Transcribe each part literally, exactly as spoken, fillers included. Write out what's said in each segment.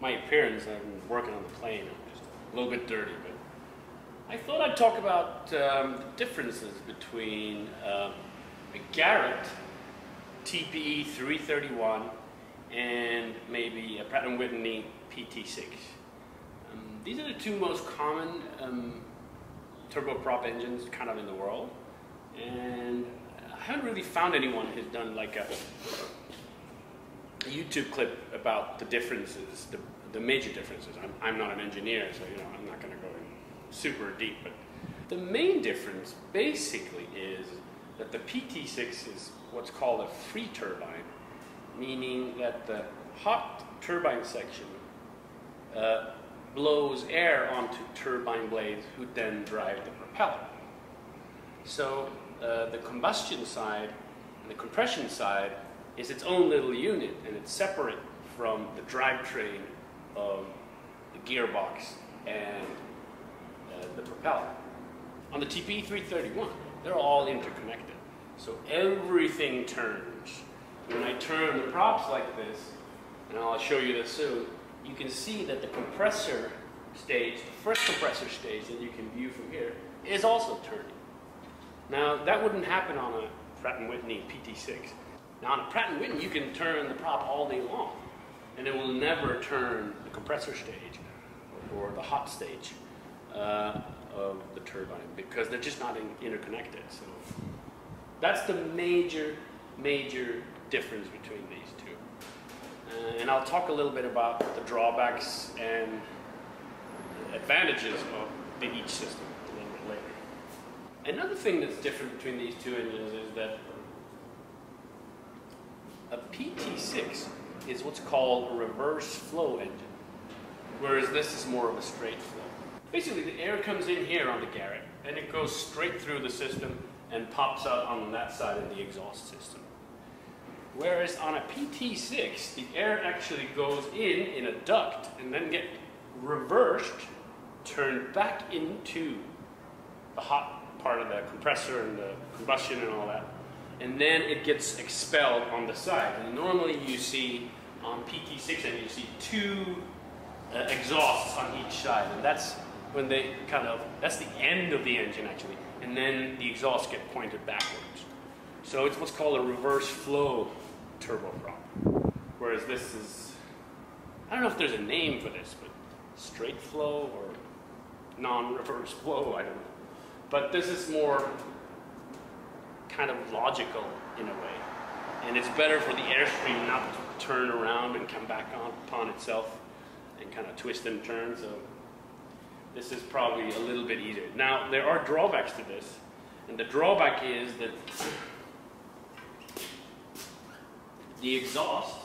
my appearance. I'm working on the plane. I'm just a little bit dirty, but I thought I'd talk about um, the differences between um, a Garrett T P E three thirty-one and maybe a Pratt and Whitney P T six. Um, these are the two most common um, turboprop engines kind of in the world, and I haven't really found anyone who's done like a YouTube clip about the differences, the, the major differences. I'm, I'm not an engineer, so you know I'm not going to go in super deep, but the main difference basically is that the P T six is what's called a free turbine, meaning that the hot turbine section uh, blows air onto turbine blades who then drive the propeller. So uh, the combustion side and the compression side is its own little unit, and it's separate from the drivetrain of the gearbox and uh, the propeller. On the T P E three thirty-one, they're all interconnected, so everything turns. When I turn the props like this, and I'll show you this soon, you can see that the compressor stage, the first compressor stage that you can view from here, is also turning. Now, that wouldn't happen on a Pratt and Whitney P T six. Now, on a Pratt and Whitney, you can turn the prop all day long, and it will never turn the compressor stage or, or the hot stage uh, of the turbine, because they're just not in, interconnected. So that's the major, major difference between these two. Uh, and I'll talk a little bit about the drawbacks and advantages of the, each system a little bit later. Another thing that's different between these two engines is that a P T six is what's called a reverse flow engine, whereas this is more of a straight flow. Basically, the air comes in here on the Garrett, and it goes straight through the system and pops out on that side of the exhaust system. Whereas on a P T six, the air actually goes in in a duct and then gets reversed, turned back into the hot part of the compressor and the combustion and all that. And then it gets expelled on the side. And normally you see on P T six, and you see two uh, exhausts on each side, and that's when they kind of, that's the end of the engine actually, and then the exhausts get pointed backwards. So it's what's called a reverse flow turboprop, whereas this is, I don't know if there's a name for this, but straight flow or non-reverse flow, I don't know. But this is more kind of logical in a way, and it's better for the airstream not to turn around and come back on upon itself and kind of twist and turn. So this is probably a little bit easier. Now, there are drawbacks to this, and the drawback is that the exhaust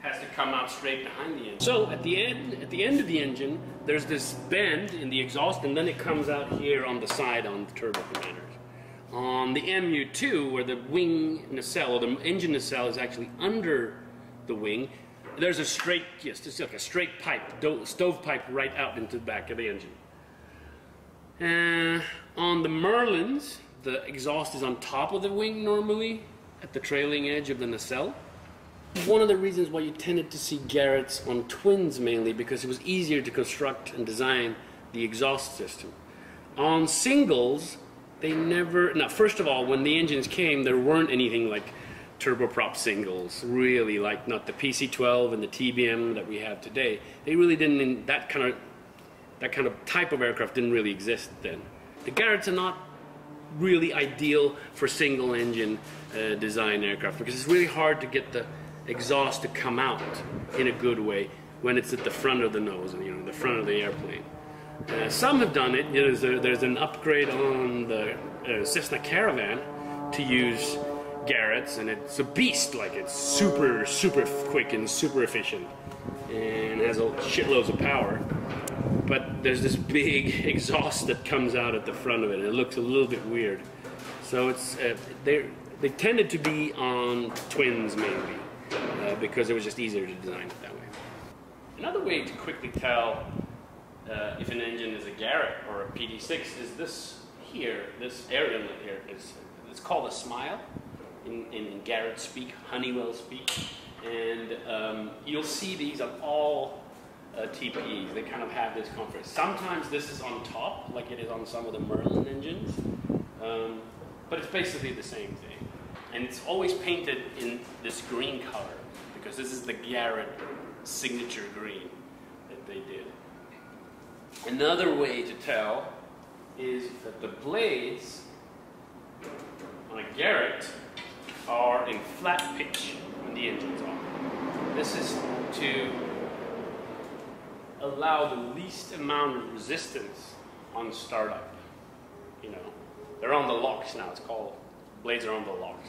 has to come out straight behind the engine. So at the end at the end of the engine, there's this bend in the exhaust, and then it comes out here on the side on the Turbo Commander. On the M U two, where the wing nacelle, or the engine nacelle, is actually under the wing, there's a straight, yes, it's like a straight pipe, stovepipe right out into the back of the engine. Uh, on the Merlins, the exhaust is on top of the wing normally, at the trailing edge of the nacelle. One of the reasons why you tended to see Garretts on twins mainly, because it was easier to construct and design the exhaust system. On singles, they never, now first of all, when the engines came, there weren't anything like turboprop singles, really, like not the P C twelve and the T B M that we have today. They really didn't, in that kind of, that kind of type of aircraft didn't really exist then. The Garretts are not really ideal for single engine uh, design aircraft, because it's really hard to get the exhaust to come out in a good way when it's at the front of the nose, and you know, the front of the airplane. Uh, some have done it. There's, a, there's an upgrade on the uh, Cessna Caravan to use Garretts, and it's a beast. Like, it's super, super quick and super efficient, and has a shitloads of power. But there's this big exhaust that comes out at the front of it, and it looks a little bit weird. So it's uh, they they tended to be on twins mainly uh, because it was just easier to design it that way. Another way to quickly tell Uh, if an engine is a Garrett or a P T six is this here, this air inlet here. It's, it's called a smile in, in, in Garrett speak, Honeywell speak. And um, you'll see these on all uh, T P Es. They kind of have this comfort. Sometimes this is on top, like it is on some of the Merlin engines, um, but it's basically the same thing. And it's always painted in this green color, because this is the Garrett signature green that they did. Another way to tell is that the blades on a Garrett are in flat pitch when the engine's on. This is to allow the least amount of resistance on startup. You know, they're on the locks now, it's called, blades are on the locks.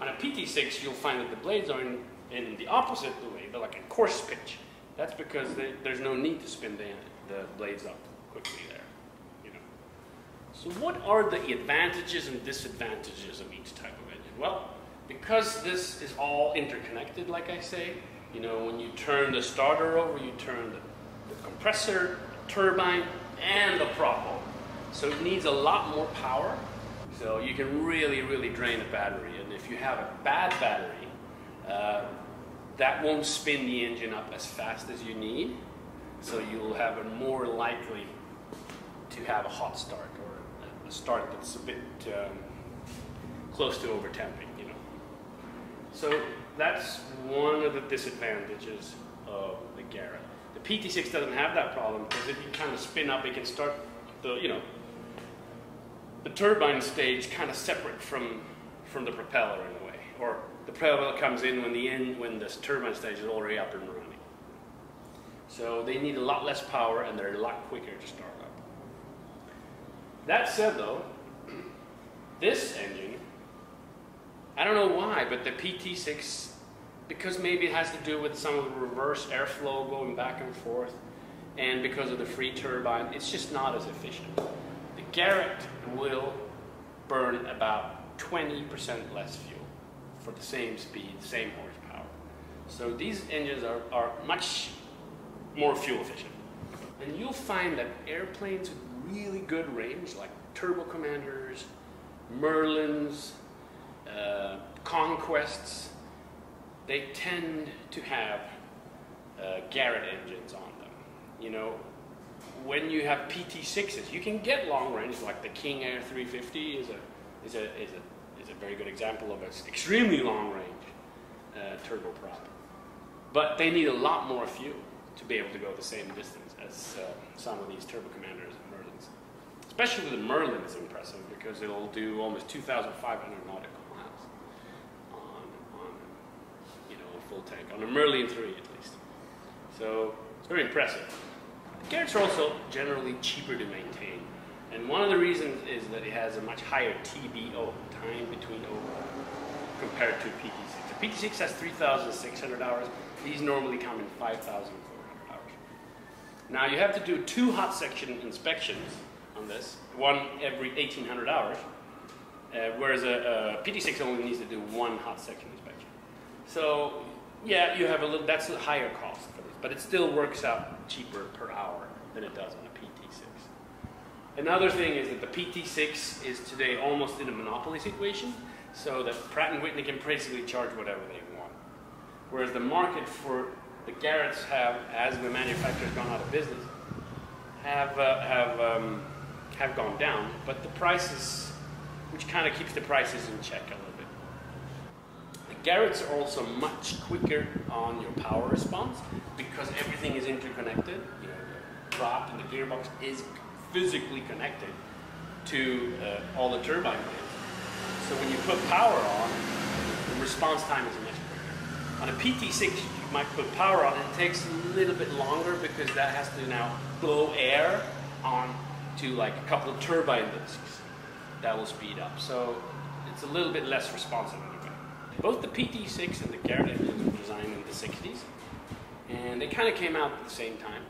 On a P T six, you'll find that the blades are in, in the opposite way, they're like a coarse pitch. That's because they, there's no need to spin the, the blades up quickly there. So what are the advantages and disadvantages of each type of engine? Well, because this is all interconnected, like I say, you know, when you turn the starter over, you turn the, the compressor, the turbine, and the propeller. So it needs a lot more power. So you can really, really drain a battery. And if you have a bad battery, uh, that won't spin the engine up as fast as you need. So you'll have a more likely to have a hot start, or start that's a bit um, close to over tamping, you know. So that's one of the disadvantages of the Garrett. The P T six doesn't have that problem, because if you kind of spin up, it can start the, you know, the turbine stage kind of separate from from the propeller in a way, or the propeller comes in when the end when this turbine stage is already up and running. So they need a lot less power, and they're a lot quicker to start. That said though, this engine, I don't know why, but the P T six, because maybe it has to do with some of the reverse airflow going back and forth, and because of the free turbine, it's just not as efficient. The Garrett will burn about twenty percent less fuel for the same speed, same horsepower. So these engines are, are much more fuel efficient. And you'll find that airplanes really good range, like Turbo Commanders, Merlins, uh, Conquests, they tend to have uh, Garrett engines on them. You know, when you have P T sixes, you can get long range, like the King Air three fifty is a is a is a is a very good example of an extremely long range uh, turboprop. But they need a lot more fuel to be able to go the same distance as uh, some of these Turbo Commanders and Merlins. Especially the Merlin is impressive, because it'll do almost two thousand five hundred nautical miles on, on you know, a full tank, on a Merlin three at least. So it's very impressive. The Garretts are also generally cheaper to maintain, and one of the reasons is that it has a much higher T B O, time between overhaul, compared to P T six. The P T six has three thousand six hundred hours, these normally come in five thousand. Now you have to do two hot section inspections on this, one every eighteen hundred hours, uh, whereas a, a P T six only needs to do one hot section inspection. So yeah, you have a little, that's a higher cost for this, but it still works out cheaper per hour than it does on a P T six. Another thing is that the P T six is today almost in a monopoly situation, so that Pratt and Whitney can basically charge whatever they want, whereas the market for the Garretts have, as the manufacturers gone out of business, have uh, have um, have gone down. But the prices, which kind of keeps the prices in check a little bit. The Garretts are also much quicker on your power response, because everything is interconnected. You know, the prop and the gearbox is physically connected to uh, all the turbine blades. So when you put power on, the response time is much quicker. On a P T six. Might put power on, and it takes a little bit longer, because that has to now blow air on to like a couple of turbine discs. That will speed up, so it's a little bit less responsive anyway. Both the P T six and the Garrett engines were designed in the sixties, and they kind of came out at the same time.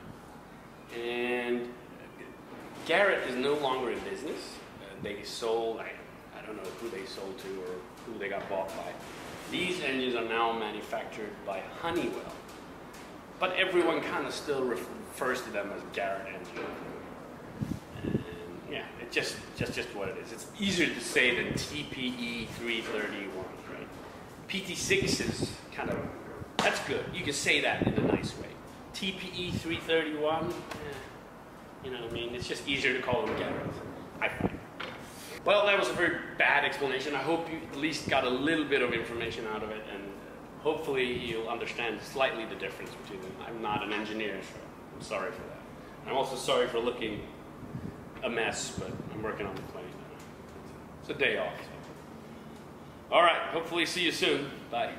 And Garrett is no longer in business. Uh, they sold, I, I don't know who they sold to or who they got bought by. These engines are now manufactured by Honeywell, but everyone kind of still refers to them as Garrett engines. And yeah, it's just, just, just what it is. It's easier to say than T P E three thirty-one, right? P T six is kind of, that's good. You can say that in a nice way. T P E three thirty-one, eh, you know what I mean? It's just easier to call them Garrett, I find. Well, that was a very bad explanation. I hope you at least got a little bit of information out of it, and hopefully you'll understand slightly the difference between them. I'm not an engineer, so I'm sorry for that. And I'm also sorry for looking a mess, but I'm working on the plane now. It's a day off. So. All right, hopefully see you soon. Bye.